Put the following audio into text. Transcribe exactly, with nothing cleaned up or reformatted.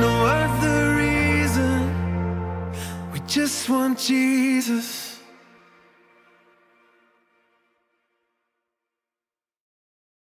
no other reason. We just want Jesus.